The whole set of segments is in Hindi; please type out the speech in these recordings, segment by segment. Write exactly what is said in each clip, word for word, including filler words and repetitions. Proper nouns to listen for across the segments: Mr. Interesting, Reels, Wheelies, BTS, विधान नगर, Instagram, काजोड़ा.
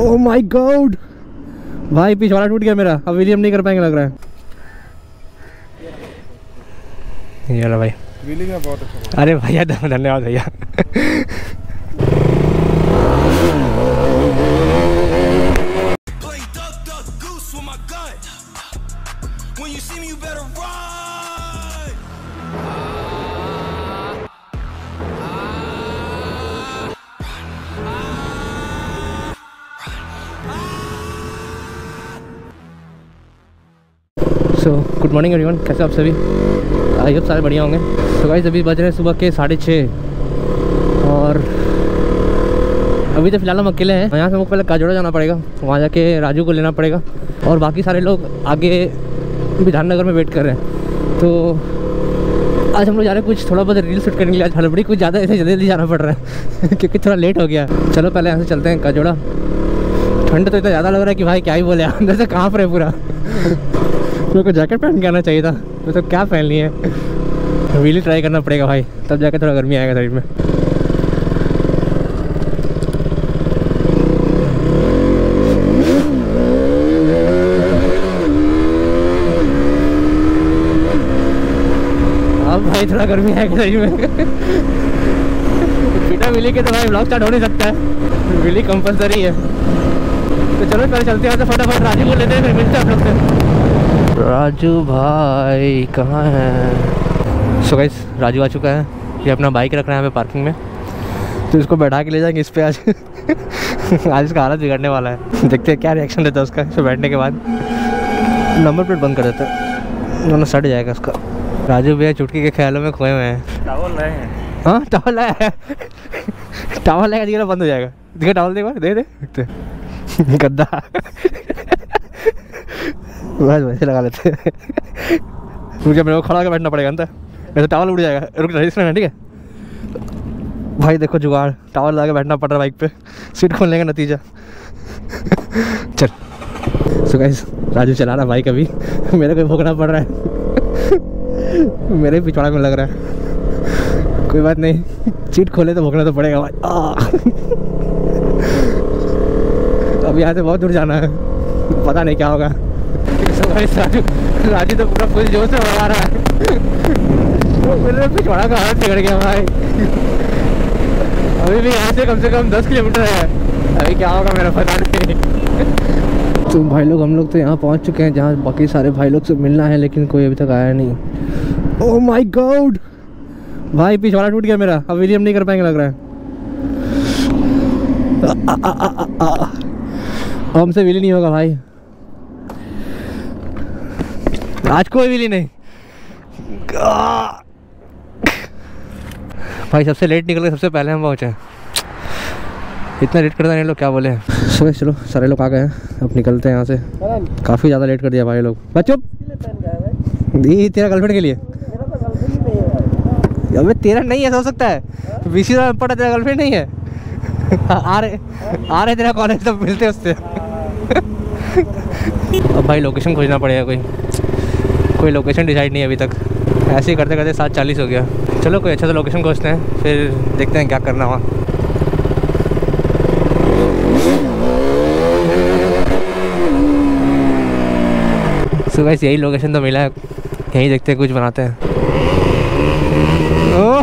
ओह माय गॉड भाई, पिछवाड़ा टूट गया मेरा, अब व्हीली हम नहीं कर पाएंगे लग रहा है। ये लो भाई व्हीली में बहुत अच्छा। अरे भैया धन्यवाद भैया। सो गुड मॉर्निंग एवरीवन, कैसे आप सभी? आई होप सारे बढ़िया होंगे। तो गाइस अभी बज रहे हैं सुबह के साढ़े छः, और अभी तो फिलहाल हम अकेले हैं। यहाँ से हमको पहले काजोड़ा जाना पड़ेगा, वहाँ जाके राजू को लेना पड़ेगा, और बाकी सारे लोग आगे विधान नगर में वेट कर रहे हैं। तो आज हम लोग जा रहे हैं कुछ थोड़ा बहुत रील शूट करने के लिए। आज हड़बड़ी कुछ ज़्यादा ऐसे जल्दी जाना पड़ रहा है क्योंकि थोड़ा लेट हो गया। चलो पहले यहाँ से चलते हैं काजोड़ा। ठंड तो इतना ज़्यादा लग रहा है कि भाई क्या ही बोले, अंदर से काँप रहे पूरा। मेरे को जैकेट पहन के आना चाहिए था, मैं तो क्या पहन ली है। व्हीली ट्राई करना पड़ेगा भाई, तब जाके थोड़ा गर्मी आएगा शरीर में। अब भाई थोड़ा गर्मी आएगा शरीर में। बिना व्हीली के तो भाई ब्लॉग स्टार्ट हो नहीं सकता है, व्हीली कंपलसरी है। तो चलो कल चलते हैं, तो फटाफट राजू को लेते हैं, फिर मिलते हैं आप लोग से। राजू भाई कहाँ है? सो गाइस राजू आ चुका है, ये अपना बाइक रख रहा है यहाँ पे पार्किंग में, तो इसको बैठा के ले जाएंगे इस पे आज। आज इसका हालत बिगड़ने वाला है, देखते हैं क्या रिएक्शन देता है उसका। इस पे बैठने के बाद नंबर प्लेट बंद कर देते हैं, दोनों सट जाएगा उसका। राजू भैया चुटकी के ख्यालों में खोए हुए हैं। टावल लाए हैं। हाँ टावल लाया है। टावल लाएगा दिखेगा बंद हो जाएगा, दिखे टावल देगा दे देखते गद्दा बस वैसे लगा लेते हैं। मुझे मेरे को खड़ा होकर बैठना पड़ेगा अंदर, वैसे टावल उड़ जाएगा। रुक रहा है ठीक है भाई, देखो जुगाड़, टावल लगा के बैठना पड़ रहा है बाइक पे, सीट खोलने का नतीजा। चल सो गाइस राजू चला रहा बाइक, अभी मेरे को भोगना पड़ रहा है। मेरे पिछवाड़ा में लग रहा है, कोई बात नहीं, सीट खोले तो भोगना तो पड़ेगा भाई। अब यहाँ से बहुत दूर जाना है, पता नहीं क्या होगा। राजू राजू तो पूरा फुल जोश से भगा रहा है। मेरे पिछवाड़ा का हाथ बिगड़ गया भाई। अभी भी यहाँ से कम से कम दस किलोमीटर है, अभी क्या होगा मेरा पता नहीं। तो भाई लोग हम लोग तो यहाँ पहुँच चुके हैं, जहाँ बाकी सारे भाई लोग से मिलना है, लेकिन कोई अभी तक आया नहीं। ओह माय गॉड भाई, पिछवाड़ा टूट गया मेरा, अब व्हीली नहीं कर पाएंगे लग रहा है। हमसे व्हीली नहीं होगा भाई आज, कोई व्हीली नहीं भाई। सबसे लेट निकल के सबसे पहले हम पहुँचे, इतना लेट करता नहीं लोग, क्या बोले। सुबह चलो सारे लोग आ गए हैं, अब निकलते हैं यहाँ से। काफ़ी ज़्यादा लेट कर दिया भाई लोग। बच्चों दी तेरा गर्लफ्रेंड के लिए? अबे तेरा नहीं है, हो सकता है बीसी का पड़ा, तेरा गर्लफ्रेंड नहीं है। आ रहे आ रहे तेरा कॉलेज, तब मिलते हैं उससे। अब भाई लोकेशन खोजना पड़ेगा, कोई कोई लोकेशन डिसाइड नहीं है अभी तक। ऐसे ही करते करते सात चालीस हो गया। चलो कोई अच्छा सा लोकेशन खोजते हैं, फिर देखते हैं क्या करना हुआ। सो गाइस यही लोकेशन तो मिला है, यहीं देखते हैं कुछ बनाते हैं। ओ!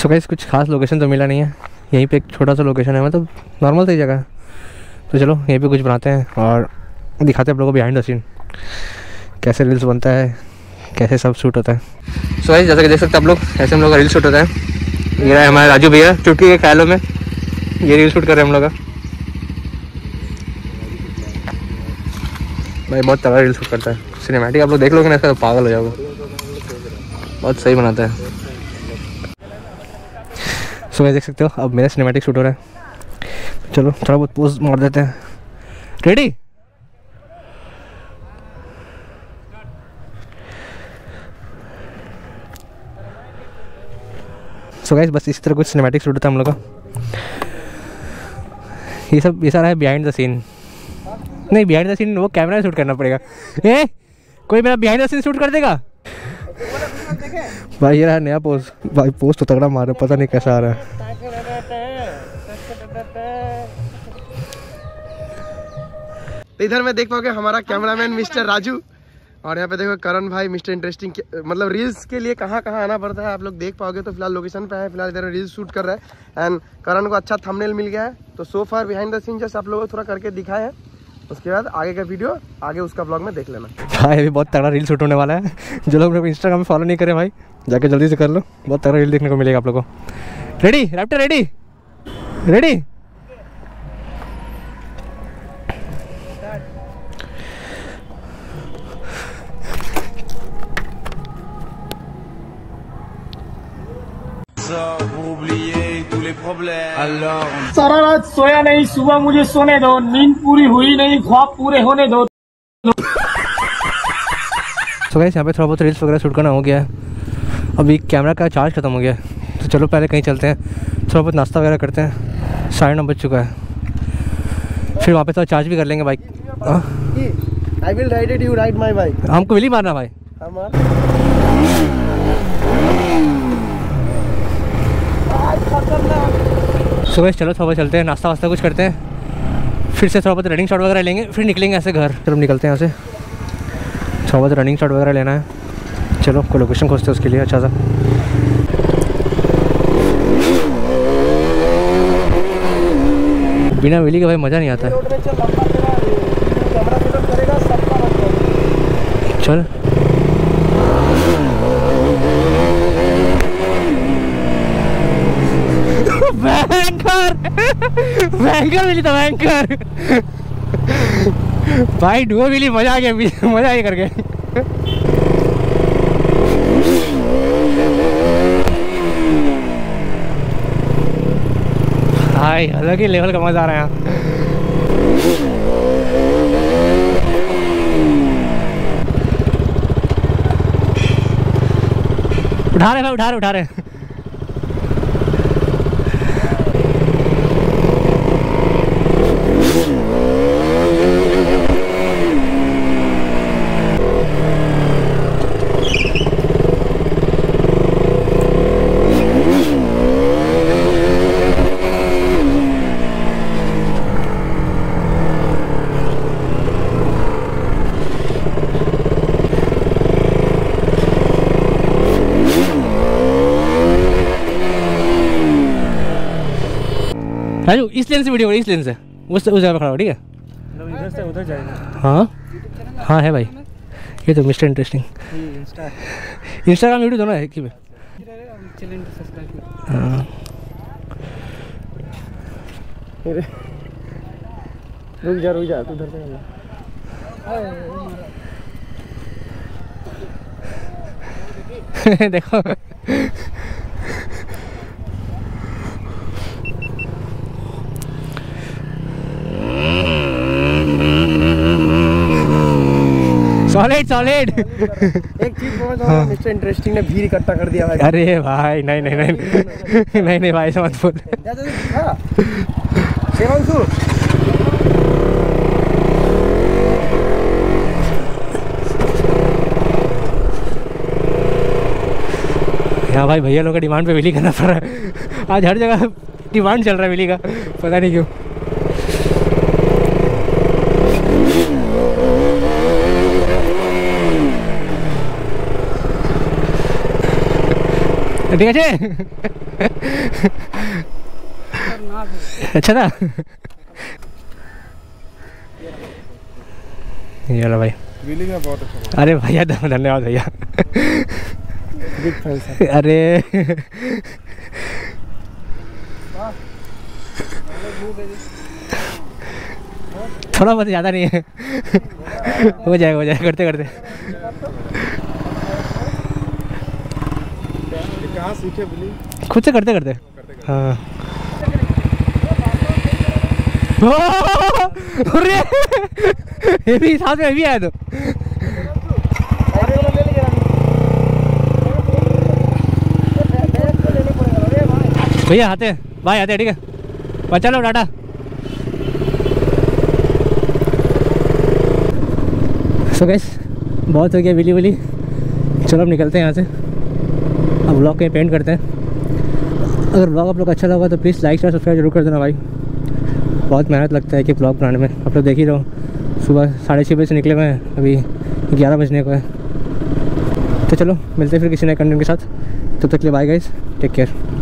सो गाइस कुछ खास लोकेशन तो मिला नहीं है, यहीं पे एक छोटा सा लोकेशन है, मतलब नॉर्मल सही जगह है। तो चलो यहीं पे कुछ बनाते हैं और दिखाते हैं आप लोगों को बिहाइंड द सीन, कैसे रील्स बनता है, कैसे सब शूट होता है। सो गाइस जैसा कि देख सकते हैं आप लोग, ऐसे हम लोग का रील शूट होता है। ये रहा हमारे राजू भैया चुटकी के ख्यालों में, ये रील शूट कर रहे हैं हम लोग भाई। बहुत तगड़ा रील शूट करता है, सिनेमैटिक आप लोग देख लोगे ना इसका तो पागल हो जाओगे, बहुत सही बनाता है। सो गाइस देख सकते हो अब मेरा सिनेमैटिक शूट हो रहा है। चलो थोड़ा बहुत पोज मार देते हैं। रेडी सो गाइस बस इसी तरह कुछ सिनेमैटिक शूट होता है हम लोग का। ये सब ये सारा है बिहाइंड द सीन। नहीं, बिहाइंड द सीन वो कैमरा शूट करना पड़ेगा। ए कोई मेरा बिहाइंड द सीन शूट कर देगा भाई। ये रहा नया पोस्ट भाई, पोस्ट तो तगड़ा मार रहा, पता नहीं कैसा आ रहा है। तो इधर में देख पाओगे हमारा कैमरामैन मिस्टर राजू, और यहाँ पे देखो करण भाई मिस्टर इंटरेस्टिंग। मतलब रील्स के लिए कहाँ कहाँ आना पड़ता है आप लोग देख पाओगे। तो फिलहाल लोकेशन पे है, फिलहाल इधर रील्स शूट कर रहा है, एंड करण को अच्छा थंबनेल मिल गया है। तो so far behind the scene just आप लोगों को थोड़ा करके दिखाया है, उसके बाद आगे का वीडियो आगे उसका ब्लॉग में देख लेना। भाई अभी बहुत तगड़ा रील शूट होने वाला है। जो लोग मेरे इंस्टाग्राम में फॉलो नहीं करें भाई, जाके जल्दी से कर लो, बहुत तगड़ा रील देखने को मिलेगा आप लोग को। Ready raptor, ready ready. सारा रात सोया नहीं, सुबह मुझे सोने दो, नींद पूरी हुई नहीं, ख्वाब पूरे होने दो। तो गाइस यहाँ पे थोड़ा बहुत रील्स वगैरह शूट करना हो गया है। अभी कैमरा का चार्ज खत्म हो गया है, तो चलो पहले कहीं चलते हैं, थोड़ा बहुत नाश्ता वगैरह करते हैं। साढ़े नौ बज चुका है, फिर वापस थोड़ा चार्ज भी कर लेंगे बाइक। हमको विली मारना भाई। सुबह चलो थोड़ा चलते हैं, नाश्ता वास्ता कुछ करते हैं, फिर से थोड़ा बहुत रनिंग शॉट वगैरह लेंगे, फिर निकलेंगे ऐसे घर। चलो निकलते हैं यहाँ से, थोड़ा बहुत रनिंग शॉट वगैरह लेना है। चलो कोई लोकेशन खोजते हैं उसके लिए अच्छा सा। बिना व्हीली के भाई मज़ा नहीं आता है। चल बैंकर मिली तो बैंकर भाई, डुओ मिली, मजा आ गया, मजा आई करके। हाय अलग ही लेवल का मजा आ रहा है। उठा रहे भाई, उठा रहे उठा रहे राजू, इस लेन से वीडियो, इस लेन से, उस उस जगह पर खड़ा हो, ठीक है? इधर से उधर जाएगा। हाँ हाँ है भाई, ये तो मिस्टर इंटरेस्टिंग इंस्टाग्राम वीडियो दोनों है कि भाई। रुक जा रुक जा, तू उधर से देखो। Solid solid. एक चीज बोल दो, मिस्टर इंटरेस्टिंग ने भीड़ इकट्ठा कर दिया भाई। अरे भाई नहीं नहीं नहीं नहीं नहीं, नहीं भाई ऐसा मत बोल। यहाँ भाई भैया लोग का डिमांड पे विली करना पड़ रहा है, आज हर जगह डिमांड चल रहा है विली का, पता नहीं क्यों। ठीक है अच्छा था। ये लो भाई व्हीली का बहुत अच्छा। अरे भैया धन्यवाद भैया। अरे थोड़ा बहुत, ज़्यादा नहीं है, हो जाएगा हो जाएगा करते करते, कहाँ सीखे बिली, खुद से करते करते, करते, करते। हाँ ये भी साथ में भी आया तो भैया आते हैं भाई, आते हैं ठीक है, चलो टाटा। सो गाइस बहुत हो गया विली विली, चलो अब निकलते हैं यहाँ से, अब व्लॉग कहीं पेंट करते हैं। अगर व्लॉग आप लोग अच्छा लगा तो प्लीज़ लाइक शेयर सब्सक्राइब जरूर कर देना भाई, बहुत मेहनत लगता है कि व्लॉग बनाने में। आप लोग देख ही रहो सुबह साढ़े छः बजे से निकले हुए हैं, अभी ग्यारह बजने को है। तो चलो मिलते हैं फिर किसी नए कंटेंट के साथ, तब तक के लिए बाय गाइस, टेक केयर।